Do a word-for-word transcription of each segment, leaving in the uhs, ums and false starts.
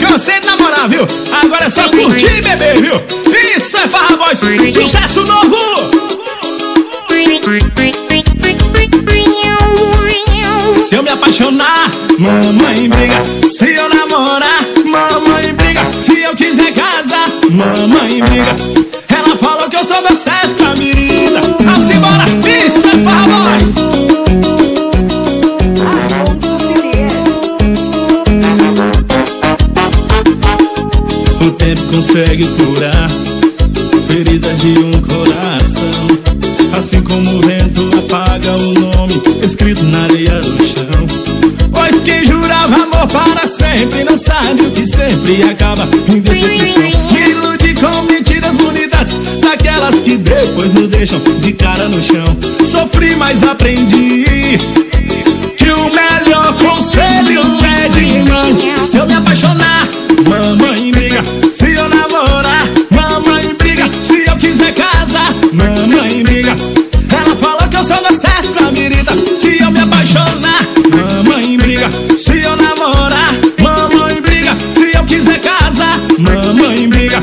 Cansei de namorar, viu? Agora é só curtir e beber, viu? Isso é Farra Boys, sucesso novo! Se eu me apaixonar, mamãe briga. Se eu namorar, mamãe briga. Se eu quiser casar, mamãe briga. Ela falou que eu sou da certa menina. Vamos embora, isso é Farra Boys! O tempo consegue curar feridas de um coração, assim como o vento apaga o nome escrito na areia do chão. Pois quem jurava amor para sempre não sabe o que sempre acaba em decepção. Me ilude com mentiras bonitas, daquelas que depois nos deixam de cara no chão. Sofri, mas aprendi que o melhor conselho é de mãe. Se eu me apaixonar, mamãe briga. Se eu namorar, mamãe briga. Se eu quiser casar, mamãe briga. Ela falou que eu sou da certa menina. Se eu me apaixonar, mamãe briga. Se eu namorar, mamãe briga. Se eu quiser casar, mamãe briga.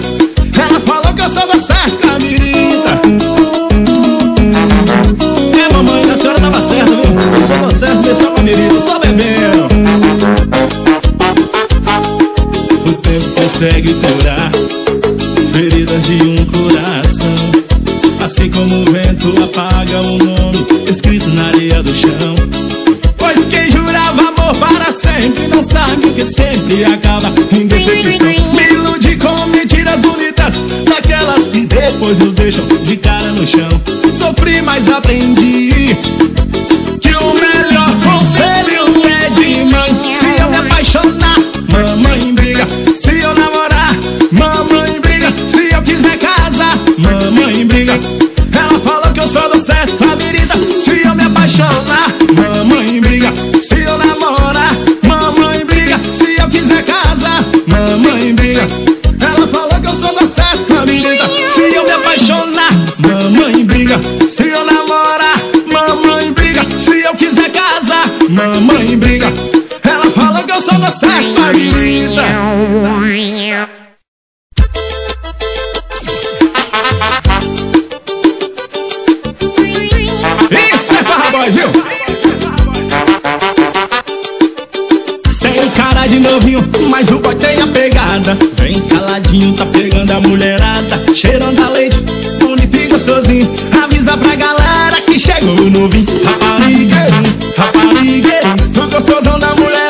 Ela falou que eu sou da certa menina. É, mamãe, a senhora tava certa, viu? Eu sou da certa, eu sou da menina, só bebendo. Consegue curar feridas de um coração, assim como o vento apaga o nome escrito na areia do chão. Pois quem jurava amor para sempre não sabe que sempre acaba em decepção. Me ilude com mentiras bonitas, daquelas que depois nos deixam de cara no chão. Sofri, mas aprendi que o melhor conselho é de mãe. Se eu me apaixonar, mamãe briga. Se eu namorar, mamãe briga. Se eu quiser casar, mamãe briga. Ela falou que eu sou do certo, favorita. Se eu me apaixonar, mamãe briga. Se eu namorar, mamãe briga. Se eu quiser casar, mamãe briga. Ela falou que eu sou do certo, favorita. Se eu me apaixonar, mamãe briga. Se eu namorar, mamãe briga. Se eu quiser casar, mamãe briga. Ela falou que eu sou da sexta menina. Isso é Farra Boys, viu? Tem cara de novinho, mas o boy tem a pegada. Vem caladinho, tá pegando a mulherada, cheirando a leite, bonito e gostosinho. Avisa pra galera que chegou o novinho. Raparigueiro, raparigueiro, do gostosão da mulher.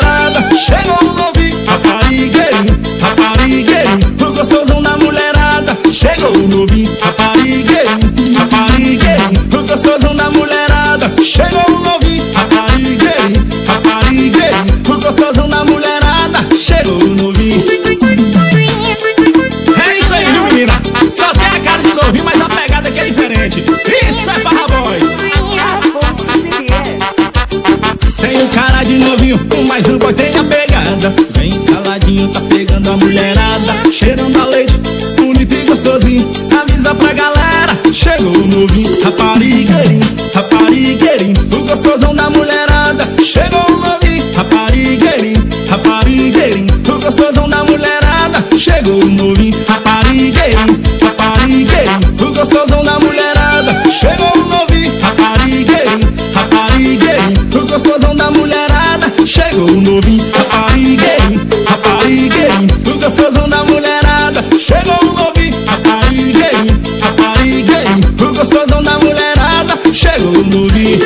Chegou o novinho, raparigueiro, raparigueiro, o gostosão da mulherada. Chegou o novinho, raparigueiro, raparigueiro, o gostosão da mulherada. Chegou o novinho, raparigueiro, raparigueiro, o gostosão da mulherada. Chegou o novinho. É isso aí, viu, menina? Só tem a cara de novinho, mas a pegada que é diferente. Isso é Barravoz. Tem cara de novinho, mas o boy tem a pegada. Vem caladinho, tá pegando a mulherada, cheirando a leite, bonito e gostosinho. Avisa pra galera, chegou o novinho. Raparigueirinho, raparigueirinho, o gostosão da mulherada. Chegou o novinho. Raparigueirinho, raparigueirinho, o gostosão da mulherada. Chegou o novinho. Raparigueirinho, raparigueirinho, o gostosão da mulherada. Chegou o novinho. Raparigueirinho, raparigueirinho, o gostosão da mulherada. Chegou o novinho, raparigueirinho, raparigueirinho, o gostosão da mulherada. Chegou o novinho, raparigueirinho, raparigueirinho, o gostosão da mulherada. Chegou o novinho.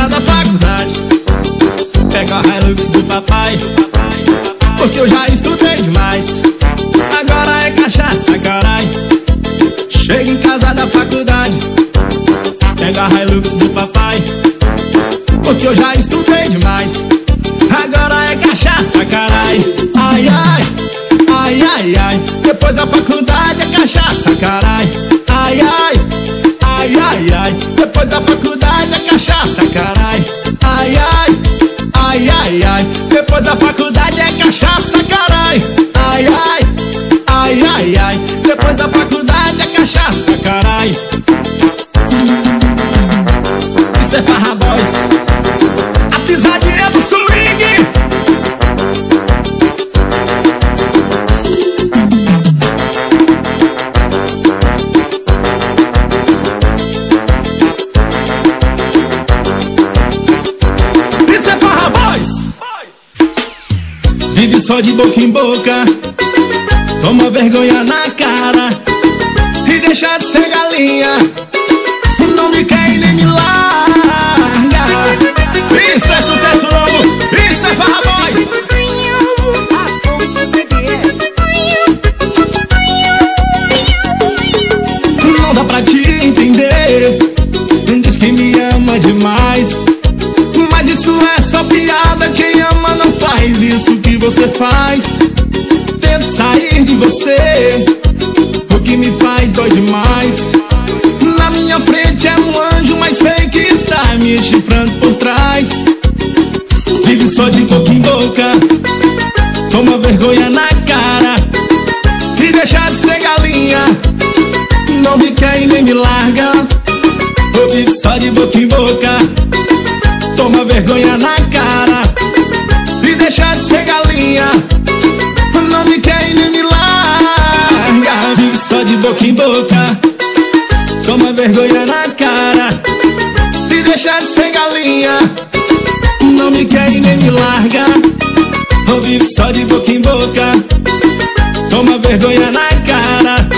voltar da faculdade, pego a Hilux do papai, porque eu já estudei demais. Agora é cachaça, carai. Chego em casa da faculdade, pego a Hilux do papai, porque eu já estudei demais. Agora é cachaça, carai. Ai, ai, ai, ai, ai. Depois da faculdade é cachaça, carai. Ai, ai, ai, ai, ai. Depois da faculdade é cachaça, carai. Ai, ai, ai, ai, ai. Depois da faculdade é cachaça, carai. Ai, ai, ai, ai, ai. Depois da faculdade é cachaça, carai. Isso é Farra Boys, a pisadinha do swing. Isso é Farra Boys. Vive só de boca em boca, toma vergonha na cara e deixa de ser galinha. Não me quer e nem me larga. Isso é sucesso novo, isso é Farra Boys. Não dá pra te entender, diz que me ama demais, mas isso é só piada. Quem ama não faz isso que você faz. Tento sair de você, o que me faz dói demais. Na minha frente é um anjo, mas sei que está me chifrando por trás. Vive só de boca em boca, toma vergonha na cara e deixa de ser galinha. Não me quer e nem me larga. Vive só de boca em boca, toma vergonha na cara e deixa de ser galinha. Não me quer e nem me larga. Vive só de boca em boca, toma vergonha na cara e deixa de ser galinha. Não me quer e nem me larga. Vou viver só de boca em boca, toma vergonha na cara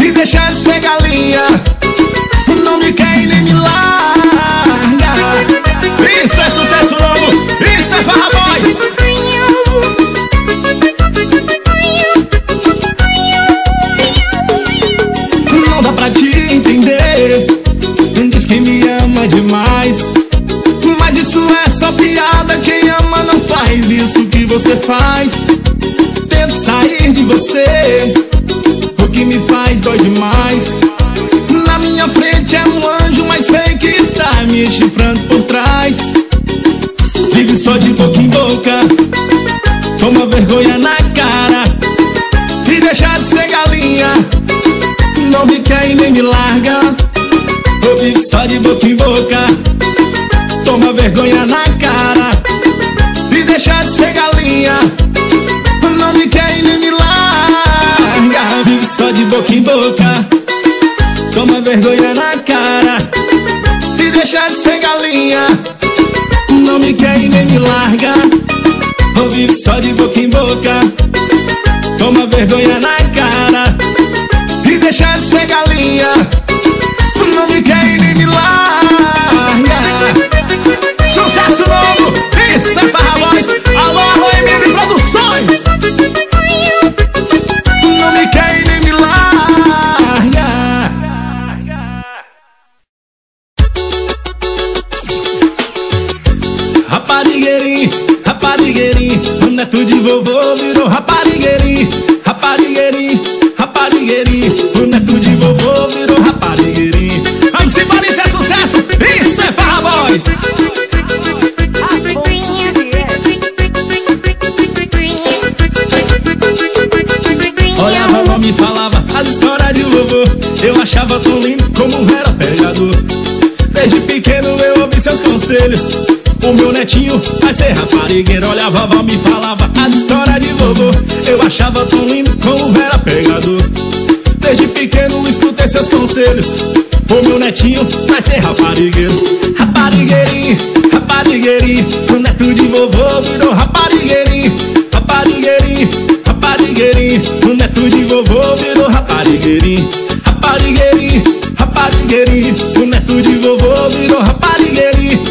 e deixa de ser galinha. Não me quer e nem me larga. Isso é sucesso novo, isso é Farra Boys. Diz que me ama demais, mas isso é só piada. Quem ama não faz isso que você faz. Tento sair de você, o que me faz dói demais. Na minha frente é um anjo, mas sei que está me chifrando por trás. Vive só de boca em boca, toma vergonha na cara e deixa de ser galinha. Não me quer e nem me larga. Vive só de boca em boca, toma vergonha na cara e deixa de ser galinha. Não me quer e nem me larga. Vive só de boca em boca, toma vergonha na cara e deixa de ser galinha. Não me quer e nem me larga. Vive só de boca em boca, toma vergonha na cara e deixa de ser galinha. Não me quer e nem me larga. Sucesso novo, isso é Barra Voz. Alô, M M Produções. Não me quer e nem me larga. Raparigueirinho, raparigueirinho, o neto de vovô virou raparigueirinho. Raparigueirinho, raparigueirinho, o neto de vovô virou raparigueirinho. Se parece é sucesso, isso é Farra Boys. Olha, a vovó me falava as histórias de vovô, eu achava tão lindo como um era pegador. Desde pequeno eu ouvi seus conselhos, o meu netinho vai ser raparigueiro. Olha, a vovó me falava as histórias de vovô, eu achava tão lindo como um era pegador. Desde pequeno escutei seus conselhos, o meu netinho vai ser raparigueiro. Raparigueirinho, raparigueirinho, o neto de vovô virou raparigueirinho. Raparigueirinho, raparigueirinho, o neto de vovô virou raparigueirinho. Raparigueirinho, raparigueirinho, o neto de vovô virou raparigueirinho.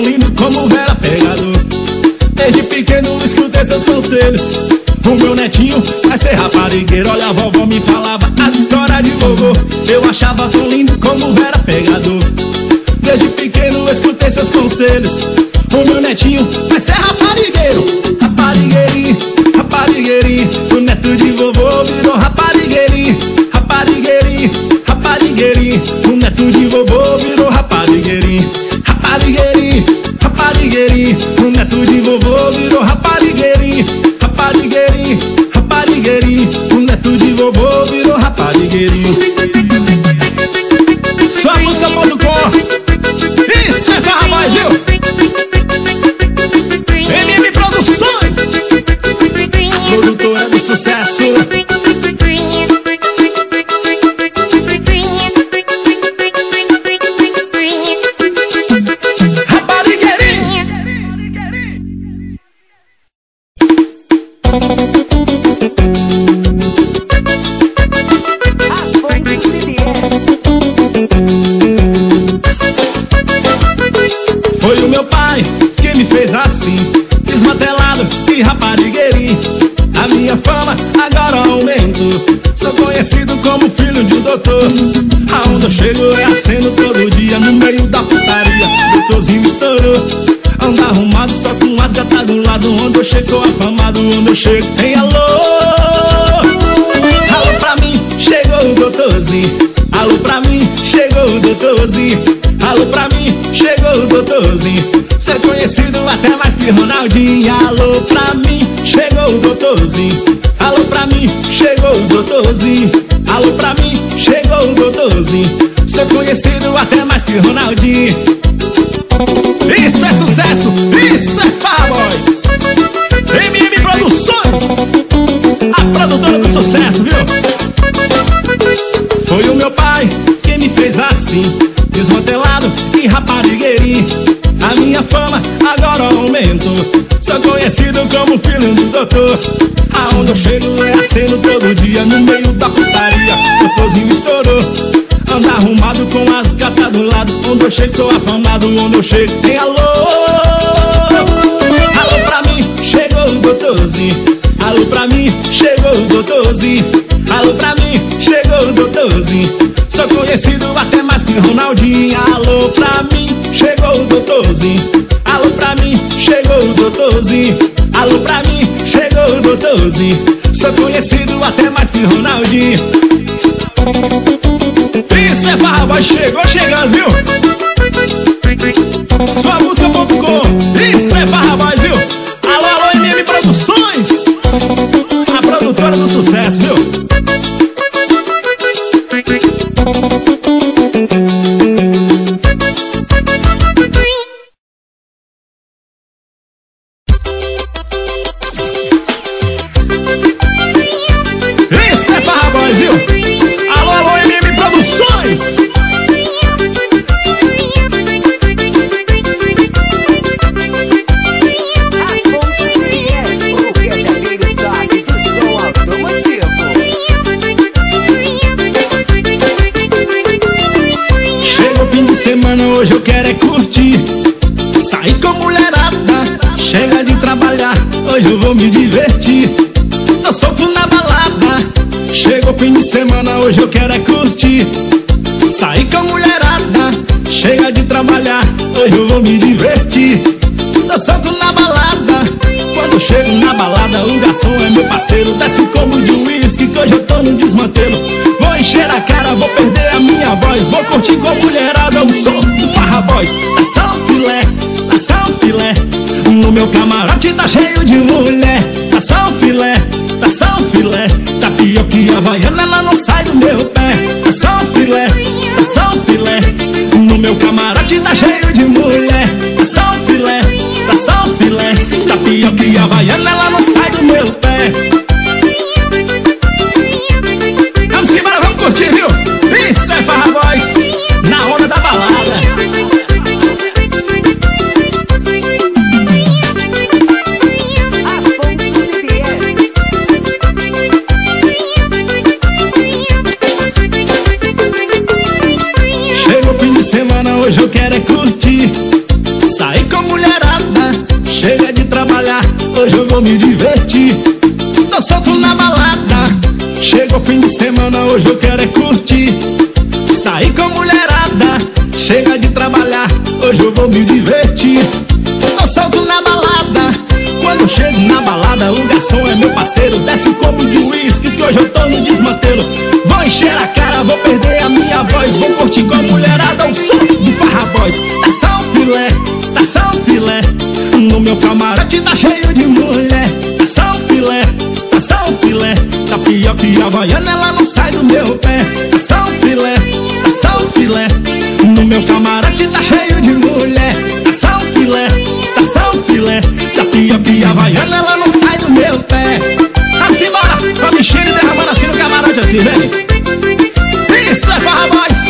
tão lindo como Vera Pegador. Desde pequeno escutei seus conselhos. O meu netinho vai ser raparigueiro. Olha, a vovó me falava as histórias de vovô. Eu achava tão lindo como Vera Pegador. Desde pequeno escutei seus conselhos. O meu netinho vai ser raparigueiro. Raparigueirinho, raparigueirinho. O neto de vovô virou raparigueirinho. Raparigueirinho, raparigueirinho. O neto de vovô virou raparigueirinho. Raparigueirinho, raparigueirinho. O neto de vovô virou raparigueirinho. Raparigueirinho, raparigueirinho. O neto de vovô virou raparigueirinho. Sua música ponto com. Isso é Barravoz, viu? M M Produções, produtora do sucesso. Aonde eu chego é aceno todo dia. No meio da putaria, Gotozinho estourou. Anda arrumado, só com as gatas do lado. Onde eu chego sou afamado, onde eu chego tem alô. Alô pra mim, chegou o Gotozinho. Alô pra mim, chegou o Gotozinho. Alô pra mim, chegou o Gotozinho. Ser conhecido até mais que Ronaldinho. Alô pra mim, chegou o Gotozinho. Alô pra mim, chegou o Gotozinho. Alô pra mim, chegou o Gotozinho. Sou conhecido até mais que Ronaldinho. Isso é sucesso, isso é Farra Boys. M M Produções, a produtora do sucesso, viu? Foi o meu pai que me fez assim, desmantelado e raparigueirinho. A minha fama agora aumentou, sou conhecido como filho do doutor. Aonde eu chego é aceno todo dia. No meio da putaria, Gotozinho estourou. Anda arrumado com as gatas do lado. Onde eu chego sou afamado, onde eu chego tem alô. Alô pra mim, chegou o Gotozinho. Alô pra mim, chegou o Gotozinho. Alô pra mim, chegou o Gotozinho. Sou conhecido até mais que Ronaldinho. Alô pra mim, chegou o Gotozinho. Alô pra mim, chegou o Gotozinho. Alô pra mim, chegou o Gotozinho. Sou conhecido até mais que Ronaldinho. Isso é Farra Boys, chegou chegando, viu? Sua música ponto com. Isso é Farra Boys, viu? Alô, alô, M M Produções, a produtora do sucesso, viu? Hoje eu quero é curtir, sair com mulherada, chega de trabalhar, hoje eu vou me divertir. Eu solto na balada, chega o fim de semana, hoje eu quero é curtir, sair com mulherada, chega de trabalhar, hoje eu vou me divertir. Eu solto na balada, quando eu chego na balada, o garçom é meu parceiro, desce um combo de uísque que hoje eu tô no desmantelo. Vou encher a cara, vou perder a minha voz, vou curtir com a mulherada, eu sou Farra Boys, tá só filé, tá só filé. No meu camarote tá cheio de mulher, tá só filé, tá só filé. Tá pior que a havaiana, ela não sai do meu pé, tá só filé, tá só filé. No meu camarote tá cheio de mulher, tá só filé, tá só filé. Tá pior que a havaiana, ela não sai do meu pé. Vamos que bora, vamos curtir, viu? Isso é Farra Boys, na hora da balada. Chega o fim de semana, hoje eu quero é curtir, sair com vou me divertir. Tô solto na balada, chegou fim de semana, hoje eu quero é curtir. Saí com mulherada, chega de trabalhar, hoje eu vou me divertir. Tô solto na balada, quando chego na balada, o garçom é meu parceiro. Desce um copo de uísque que hoje eu tô no desmantelo. Vou encher a cara, vou perder a minha voz, vou curtir com a mulherada o som do Farra Boys. É só um filé, tá só um filé, no meu camarote tá cheio de mulher. Tá só um filé, tá só um filé, tapioca havaiana ela não sai do meu pé. Tá só um filé, tá só um filé, no meu camarote tá cheio de mulher. Tá só um filé, tá só um filé, tapioca havaiana ela não sai do meu pé. Assim bora, pra mexer e derramando assim no camarote assim, velho. Isso é Farra Boys.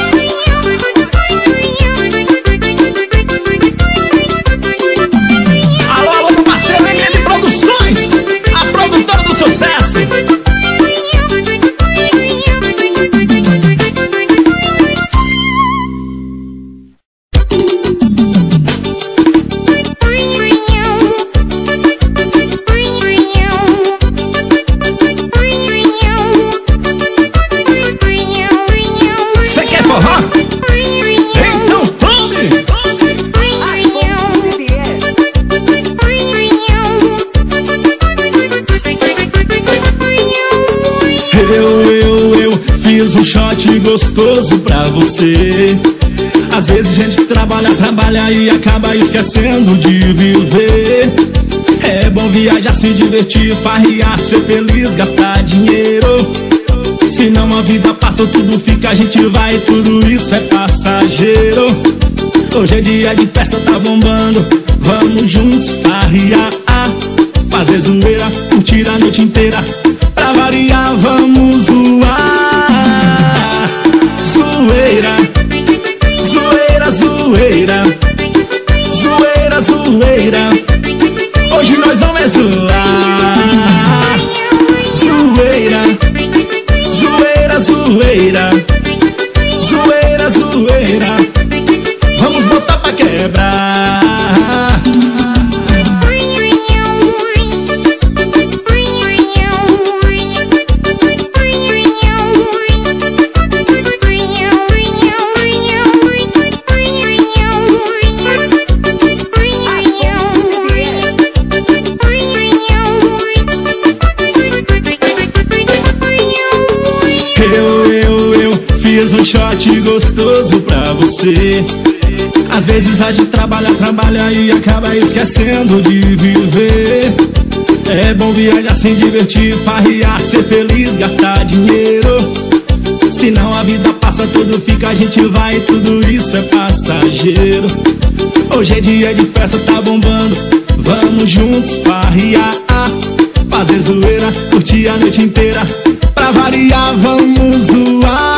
Um shot gostoso pra você. Às vezes a gente trabalha, trabalha e acaba esquecendo de viver. É bom viajar, se divertir, farrear, ser feliz, gastar dinheiro. Se não a vida passa, tudo fica, a gente vai, tudo isso é passageiro. Hoje é dia de festa, tá bombando, vamos juntos farrear, fazer zoeira, curtir a noite inteira. Pra variar, vamos zoar. Zoeira, zoeira, zoeira, zoeira, zoeira, hoje nós vamos é zoar. Zoeira, zoeira, zoeira, zoeira, zoeira, vamos botar pra quebrar. Um shot gostoso pra você. Às vezes a gente trabalha, trabalha e acaba esquecendo de viver. É bom viajar, se divertir, farrear, ser feliz, gastar dinheiro. Se não a vida passa, tudo fica, a gente vai, tudo isso é passageiro. Hoje é dia de festa, tá bombando, vamos juntos farrear, fazer zoeira, curtir a noite inteira. Pra variar, vamos zoar.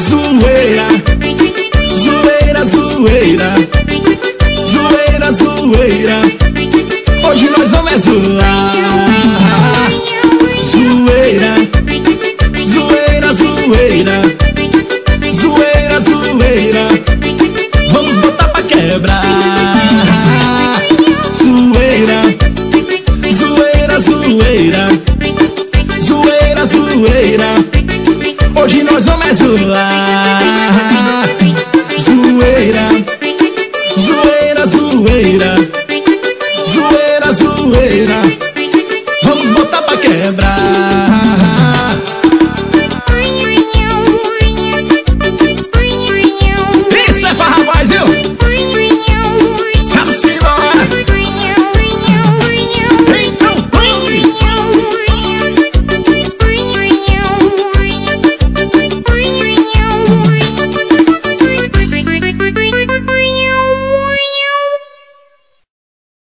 Zoeira, zoeira, zoeira, zoeira, zoeira, hoje nós vamos é zoar.